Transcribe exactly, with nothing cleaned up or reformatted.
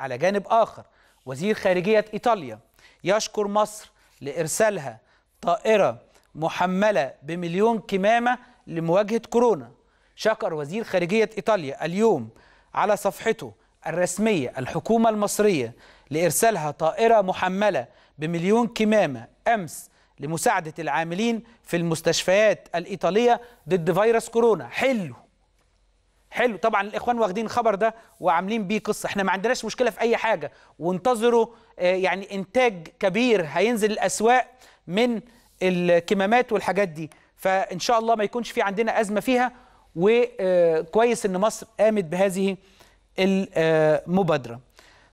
على جانب آخر وزير خارجية إيطاليا يشكر مصر لإرسالها طائرة محملة بمليون كمامة لمواجهة كورونا. شكر وزير خارجية إيطاليا اليوم على صفحته الرسمية الحكومة المصرية لإرسالها طائرة محملة بمليون كمامة أمس لمساعدة العاملين في المستشفيات الإيطالية ضد فيروس كورونا. حلو حلو طبعا الإخوان واخدين الخبر ده وعاملين بيه قصة. احنا ما عندناش مشكلة في أي حاجة، وانتظروا يعني إنتاج كبير هينزل الأسواق من الكمامات والحاجات دي، فإن شاء الله ما يكونش في عندنا أزمة فيها. وكويس إن مصر قامت بهذه المبادرة.